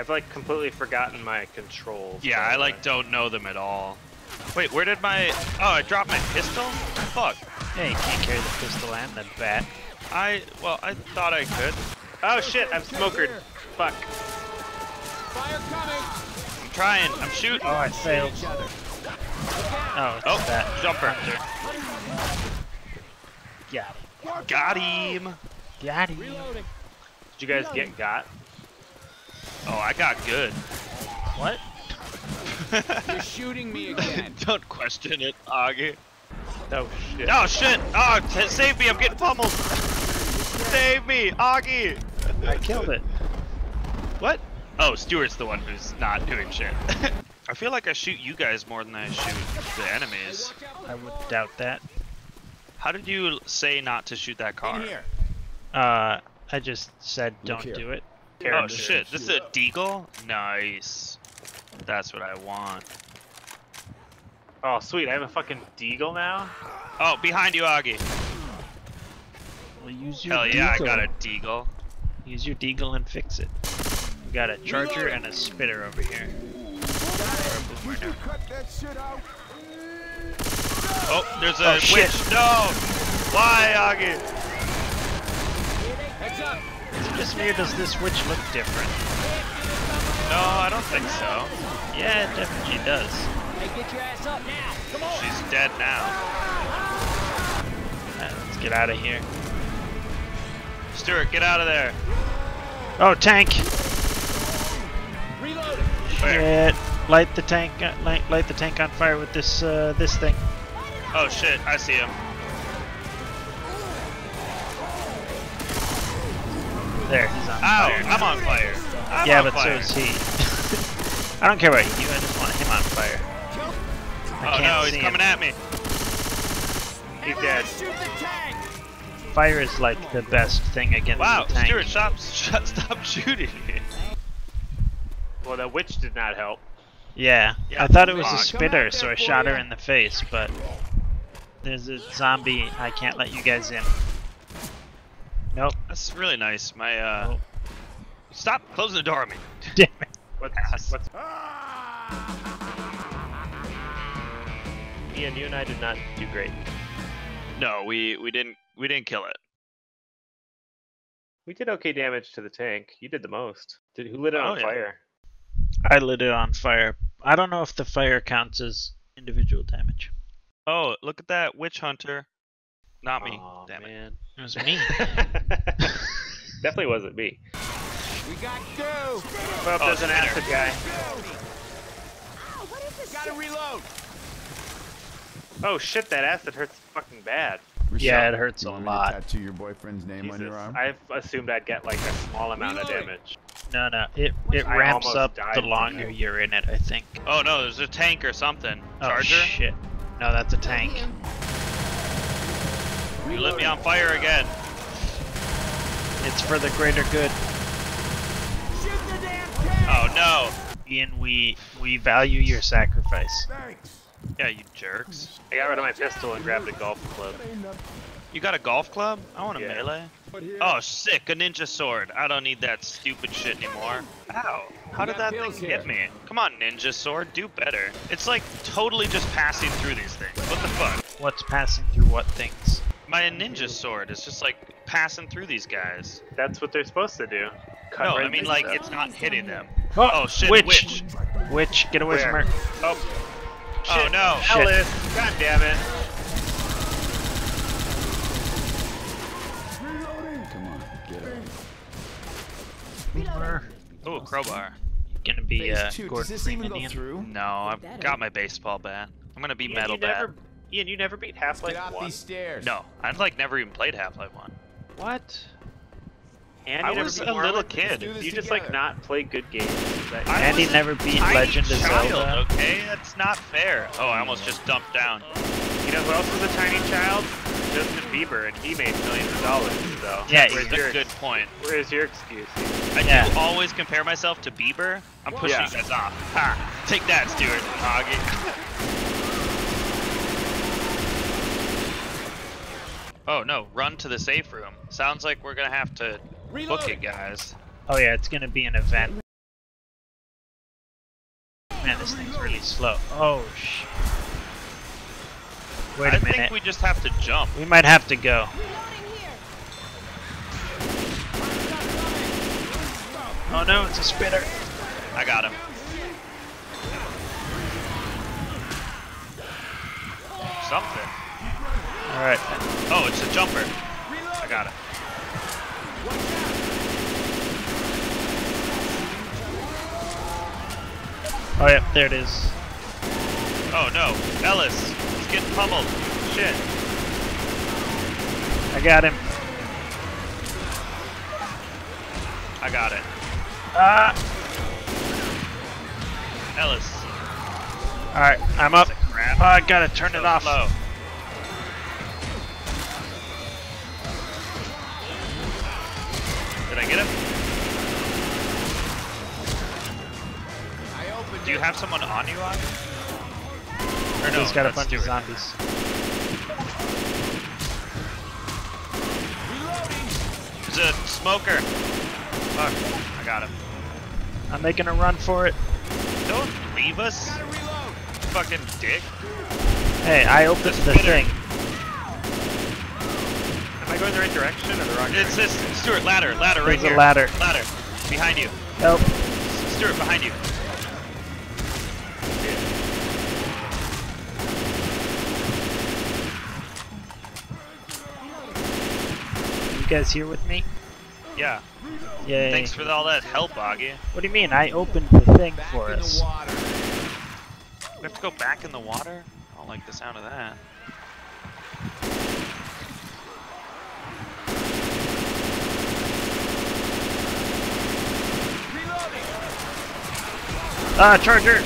I've like completely forgotten my controls. Yeah, I like don't know them at all. Wait, where did my... Oh, I dropped my pistol? Fuck. Yeah, you can't carry the pistol and the bat. Well, I thought I could. Oh shit, I'm smokered. Fuck. Fire coming. I'm trying, I'm shooting. Oh, I failed. Oh, it's that jumper. Got him. Got him. Got him. Reloading. Did you guys get got? Oh, I got good. What? You're shooting me again. Don't question it, Augie. Oh shit. Oh shit! Oh, save me! I'm getting pummeled! Save me, Augie! I killed it. What? Oh, Stuart's the one who's not doing shit. I feel like I shoot you guys more than I shoot the enemies. I would doubt that. How did you say not to shoot that car? I just said don't do it. Oh shit, this is a deagle? Nice. That's what I want. Oh sweet, I have a fucking deagle now? Oh, behind you, Augie. Well, use your deagle. Hell yeah, I got a deagle. Use your deagle and fix it. We got a charger and a spitter over here. Oh, there's a witch. No! Why, Augie? Is it just me or does this witch look different? No, I don't think so. Yeah, it definitely does. Hey, get your ass up now. Come on. She's dead now. Alright, let's get out of here. Stuart, get out of there. Oh, tank! Reload. Shit. Light the tank. Light the tank on fire with this this thing. Oh shit! I see him. There, he's on fire. I'm on fire. Yeah, but so is he. I don't care about you, I just want him on fire. I can't see him. He's coming at me. He's dead. Fire is like the best thing against the tank. Wow, Stuart, stop shooting me. Well, that witch did not help. Yeah, I thought it was a spitter, so I shot her in the face, but there's a zombie. I can't let you guys in. Nope. That's really nice. My Stop closing the door on me. Damn it. What's Ian, you and I did not do great. No, we didn't kill it. We did okay damage to the tank. You did the most. Who lit it on fire? I lit it on fire. I don't know if the fire counts as individual damage. Oh, look at that witch hunter. Not me. Oh, damn man. It was me. Definitely wasn't me. We got two. Well, there's an acid guy. Oh, what is this? Gotta reload. Oh shit, that acid hurts fucking bad. Yeah, it hurts a lot. Tattoo your boyfriend's name on your arm? I've assumed I'd get like a small amount of damage. No, no, it ramps up the longer you're in it, I think. Oh no, there's a tank or something. Charger? Oh shit. No, that's a tank. You lit me on fire again. It's for the greater good. Shoot the damn tank! Oh no! Ian, we value your sacrifice. Thanks. Yeah, you jerks. I got rid of my pistol and grabbed a golf club. You got a golf club? I want a melee. Oh, sick, a ninja sword. I don't need that stupid shit anymore. Ow, how did that thing hit me? Come on, ninja sword, do better. It's like totally just passing through these things. What the fuck? What's passing through what things? My ninja sword is just like passing through these guys. That's what they're supposed to do. No, I mean like it's not hitting them. Oh shit, witch! Witch, get away from her. Oh, shit. Oh no, Ellis! God damn it! Come on, get her. Ooh, a crowbar. You're gonna be Gordon Freeman Indian? No, I've got my baseball bat. I'm gonna be metal bat. Ian, you never beat Half-Life 1. No, I've like never even played Half-Life 1. What? And I was a little kid. You just like not play good games. Andy never beat Legend of Zelda. Okay, that's not fair. Oh, I almost just dumped down. You know who else was a tiny child? Justin Bieber, and he made millions of dollars. So yeah, that's a good point. Where's your excuse? I do always compare myself to Bieber. I'm pushing you guys off. Ha! Take that, Stuart. Augie. Oh no, run to the safe room. Sounds like we're gonna have to book it, guys. Oh yeah, it's gonna be an event. Man, this thing's really slow. Oh, shit. Wait a minute. I think we just have to jump. We might have to go. Oh no, it's a spitter. I got him. Something. Alright. Oh, it's a jumper. I got it. Oh yeah, there it is. Oh no, Ellis. He's getting pummeled. Shit. I got him. I got it. Ah! Ellis. Alright, I'm up. Oh, I gotta turn it off. Slow. Did I get him? Do you have someone on you, Augie? Or no? He's got a bunch of zombies. There's a smoker. Fuck. I got him. I'm making a run for it. Don't leave us. Fucking dick. Hey, I opened the thing. Am I going the right direction or the wrong direction? It's this, Stuart, ladder right here. There's a ladder. Ladder, behind you. Help. Stuart, behind you. You guys here with me? Yeah. Yay. Thanks for all that help, Augie. What do you mean? I opened the thing for us. We have to go back in the water? I don't like the sound of that. Reloading. Ah, charger!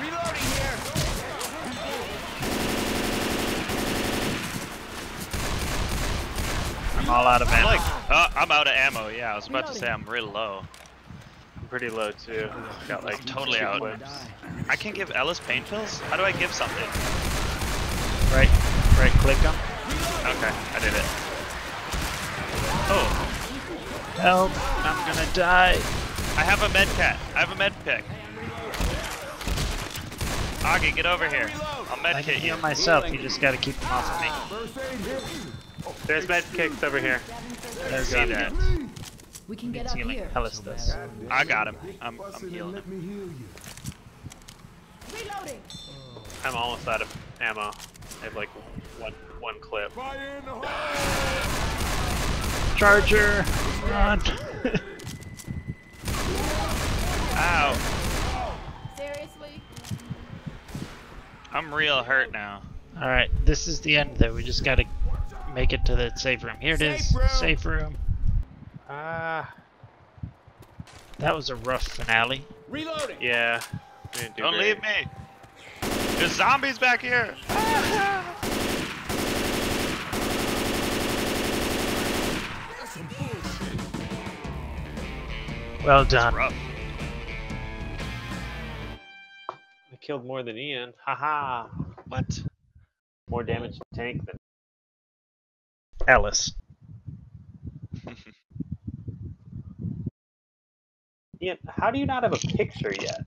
Reloading here. I'm all out of ammo. I'm out of ammo, yeah. I was about to say I'm real low. Pretty low too. Got like totally out. I can give Ellis pain pills? How do I give something? Right click them. Okay, I did it. Oh. Help, I'm gonna die. I have a med cat. I have a med pick. Augie, get over here. I'll med kit you. I can heal myself, you just gotta keep them off of me. There's med kicks over here. There's that. We can get up here. Ellis does. I got him. I'm healing him. Reloading. I'm almost out of ammo. I have like one clip. Charger! Run! Ow. Seriously? I'm real hurt now. Alright, this is the end though. We just gotta make it to the safe room. Here it is. Safe room. Ah, that was a rough finale. Reloading. Yeah. Don't leave me. There's zombies back here. Ah. That's some bullshit. Well done. Rough. I killed more than Ian. Haha. What? More damage to tank than Ellis. Ian, how do you not have a picture yet?